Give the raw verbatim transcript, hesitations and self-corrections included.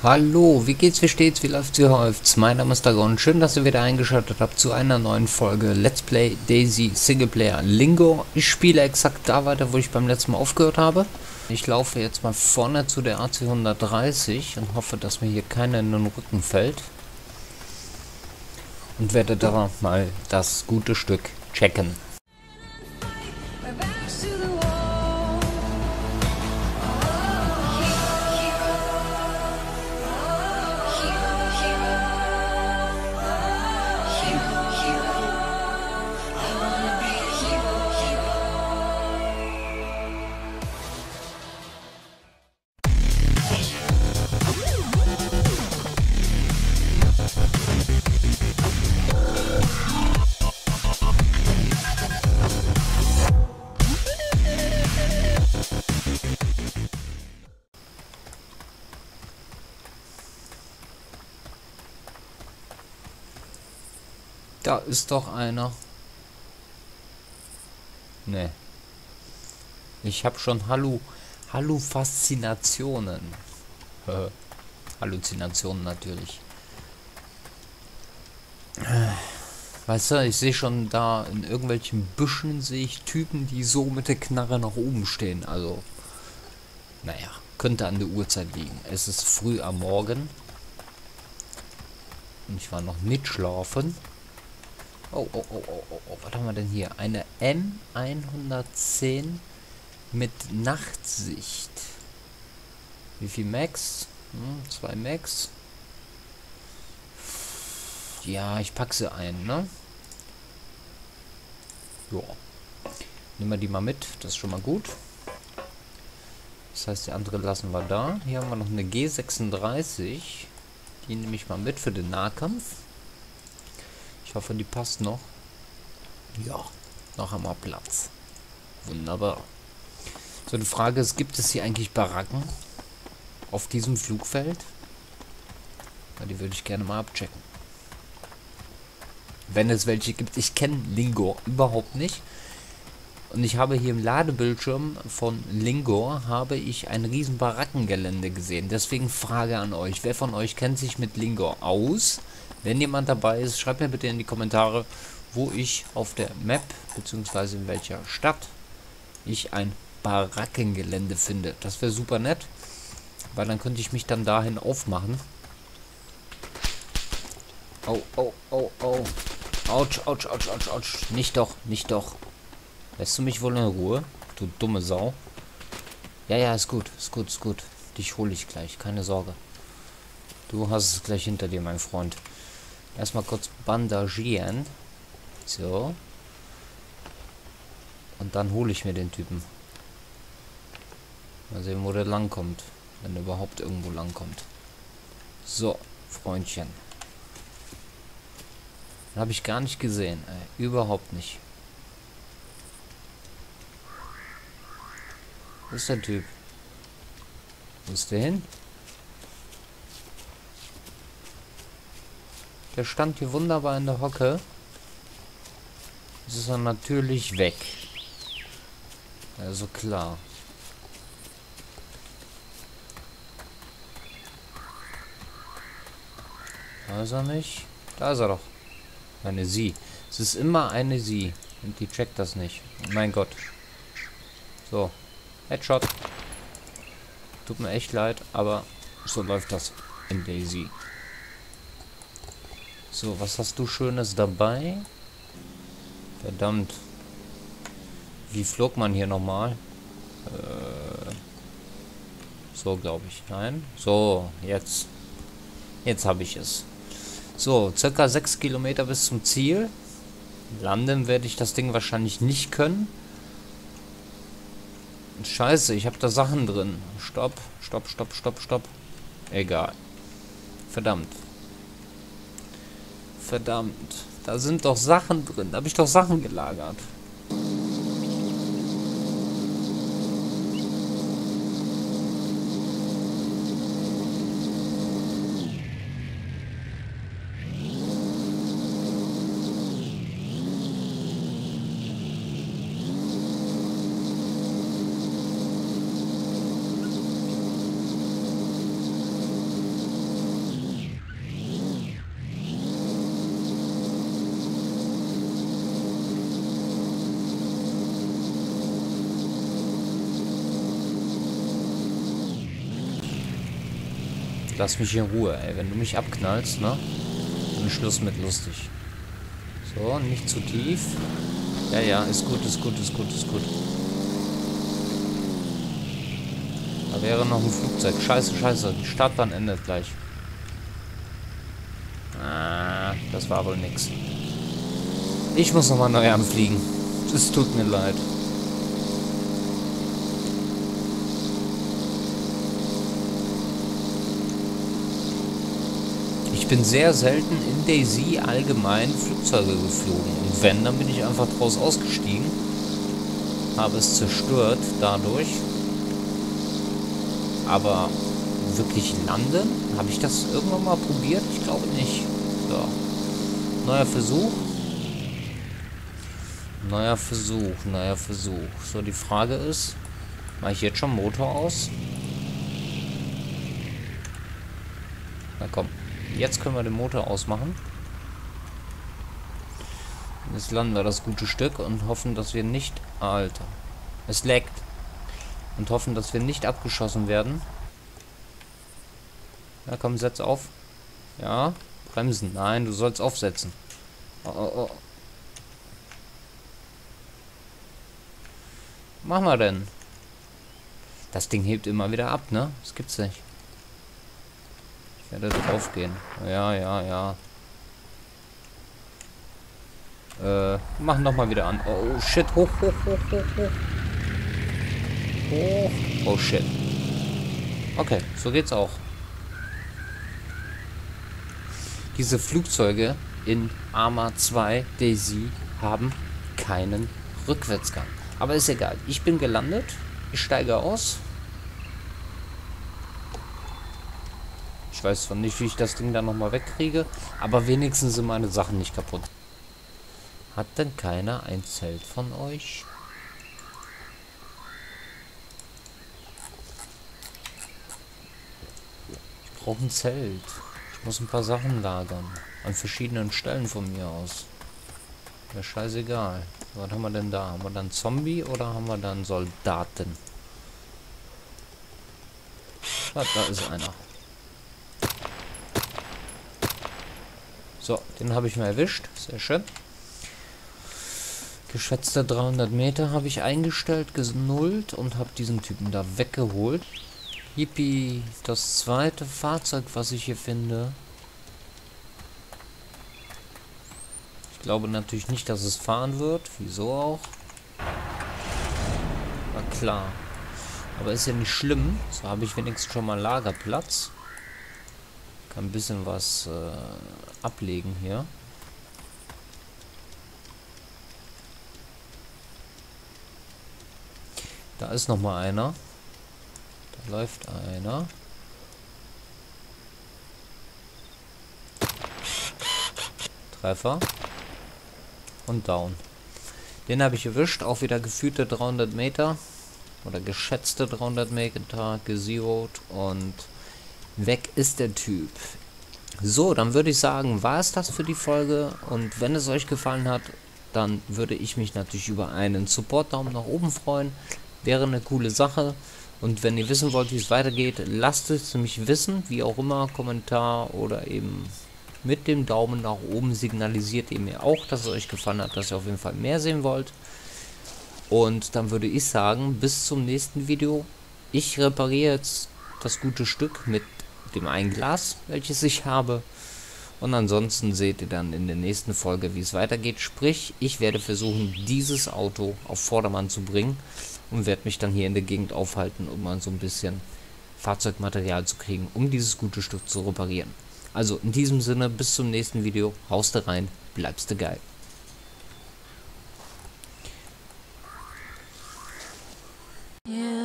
Hallo, wie geht's, wie steht's, wie läuft's, wie häuft's? Mein Name ist Dagon, schön, dass ihr wieder eingeschaltet habt zu einer neuen Folge Let's Play DayZ Singleplayer Lingo. Ich spiele exakt da weiter, wo ich beim letzten Mal aufgehört habe. Ich laufe jetzt mal vorne zu der A C hundertdreißig und hoffe, dass mir hier keiner in den Rücken fällt. Und werde da mal das gute Stück checken. Da ist doch einer. Ne. Ich habe schon Hallu... Halluzinationen. Äh, Halluzinationen natürlich. Weißt du, ich sehe schon da in irgendwelchen Büschen sehe ich Typen, die so mit der Knarre nach oben stehen. Also, naja, könnte an der Uhrzeit liegen. Es ist früh am Morgen. Und ich war noch nicht schlafen. Oh, oh, oh, oh, oh, oh, was haben wir denn hier? Eine M hundertzehn mit Nachtsicht. Wie viel Max? Hm, zwei Max. Ja, ich packe sie ein, ne? Ja. Nehmen wir die mal mit, das ist schon mal gut. Das heißt, die andere lassen wir da. Hier haben wir noch eine G sechsunddreißig. Die nehme ich mal mit für den Nahkampf. Ich hoffe, die passt noch. Ja, noch einmal Platz. Wunderbar. So, die Frage ist, gibt es hier eigentlich Baracken auf diesem Flugfeld? Ja, die würde ich gerne mal abchecken. Wenn es welche gibt, ich kenne Lingor überhaupt nicht. Und ich habe hier im Ladebildschirm von Lingor, habe ich ein riesen Barackengelände gesehen. Deswegen Frage an euch, wer von euch kennt sich mit Lingor aus? Wenn jemand dabei ist, schreibt mir bitte in die Kommentare, wo ich auf der Map, beziehungsweise in welcher Stadt, ich ein Barackengelände finde. Das wäre super nett, weil dann könnte ich mich dann dahin aufmachen. Oh, oh, oh, oh. Autsch, autsch, autsch, autsch, autsch. Nicht doch, nicht doch. Lässt du mich wohl in Ruhe? Du dumme Sau. Ja, ja, ist gut, ist gut, ist gut. Dich hole ich gleich, keine Sorge. Du hast es gleich hinter dir, mein Freund. Erstmal kurz bandagieren. So. Und dann hole ich mir den Typen. Mal sehen, wo der langkommt. Wenn er überhaupt irgendwo langkommt. So, Freundchen. Den habe ich gar nicht gesehen. Ey. Überhaupt nicht. Wo ist der Typ? Wo ist der hin? Der stand hier wunderbar in der Hocke. Jetzt ist er natürlich weg. Also klar. Da ist er nicht. Da ist er doch. Eine Sie. Es ist immer eine Sie. Und die checkt das nicht. Mein Gott. So. Headshot. Tut mir echt leid, aber so läuft das in DayZ. So, was hast du Schönes dabei? Verdammt. Wie flog man hier nochmal? Äh, so, glaube ich. Nein. So, jetzt. Jetzt habe ich es. So, circa sechs Kilometer bis zum Ziel. Landen werde ich das Ding wahrscheinlich nicht können. Scheiße, ich habe da Sachen drin. Stopp, stopp, stopp, stopp, stopp. Egal. Verdammt. Verdammt, da sind doch Sachen drin. Da habe ich doch Sachen gelagert. Lass mich in Ruhe, ey. Wenn du mich abknallst, ne? Dann ist Schluss mit lustig. So, nicht zu tief. Ja, ja, ist gut, ist gut, ist gut, ist gut. Da wäre noch ein Flugzeug. Scheiße, scheiße. Die Startbahn endet gleich. Ah, das war wohl nix. Ich muss nochmal neu anfliegen. Es tut mir leid. Ich bin sehr selten in DayZ allgemein Flugzeuge geflogen. Und wenn, dann bin ich einfach draus ausgestiegen. Habe es zerstört dadurch. Aber wirklich landen? Habe ich das irgendwann mal probiert? Ich glaube nicht. So. Neuer Versuch. Neuer Versuch. Neuer Versuch. So, die Frage ist, mache ich jetzt schon Motor aus? Na komm. Jetzt können wir den Motor ausmachen. Jetzt landen wir das gute Stück und hoffen, dass wir nicht... Alter. Es laggt. Und hoffen, dass wir nicht abgeschossen werden. Na komm, setz auf. Ja, bremsen. Nein, du sollst aufsetzen. Oh, oh, oh. Machen wir denn? Das Ding hebt immer wieder ab, ne? Das gibt's nicht. Ich werde drauf gehen. Ja, ja, ja. Äh, mach nochmal wieder an. Oh, shit. Hoch, hoch, hoch, hoch, hoch. Oh. Oh shit. Okay, so geht's auch. Diese Flugzeuge in Arma zwei DayZ haben keinen Rückwärtsgang. Aber ist egal. Ich bin gelandet. Ich steige aus. Ich weiß zwar nicht, wie ich das Ding dann nochmal wegkriege. Aber wenigstens sind meine Sachen nicht kaputt. Hat denn keiner ein Zelt von euch? Ich brauche ein Zelt. Ich muss ein paar Sachen lagern. An verschiedenen Stellen von mir aus. Wäre scheißegal. Was haben wir denn da? Haben wir dann Zombie oder haben wir dann Soldaten? Ah, da ist einer. So, den habe ich mal erwischt. Sehr schön. Geschätzte dreihundert Meter habe ich eingestellt, genullt und habe diesen Typen da weggeholt. Yippie, das zweite Fahrzeug, was ich hier finde. Ich glaube natürlich nicht, dass es fahren wird. Wieso auch? Na klar. Aber ist ja nicht schlimm. So habe ich wenigstens schon mal Lagerplatz. Kann ein bisschen was äh, ablegen hier. Da ist noch mal einer. Läuft einer. Treffer. Und down. Den habe ich erwischt. Auch wieder gefühlte dreihundert Meter. Oder geschätzte dreihundert Meter gezeroed. Und weg ist der Typ. So, dann würde ich sagen, war es das für die Folge. Und wenn es euch gefallen hat, dann würde ich mich natürlich über einen Support-Daumen nach oben freuen. Wäre eine coole Sache. Und wenn ihr wissen wollt, wie es weitergeht, lasst es mich wissen, wie auch immer, Kommentar oder eben mit dem Daumen nach oben signalisiert ihr mir auch, dass es euch gefallen hat, dass ihr auf jeden Fall mehr sehen wollt. Und dann würde ich sagen, bis zum nächsten Video. Ich repariere jetzt das gute Stück mit dem einen Glas, welches ich habe. Und ansonsten seht ihr dann in der nächsten Folge, wie es weitergeht. Sprich, ich werde versuchen, dieses Auto auf Vordermann zu bringen. Und werde mich dann hier in der Gegend aufhalten, um mal so ein bisschen Fahrzeugmaterial zu kriegen, um dieses gute Stück zu reparieren. Also in diesem Sinne, bis zum nächsten Video. Haust du rein, bleibst du geil. Yeah.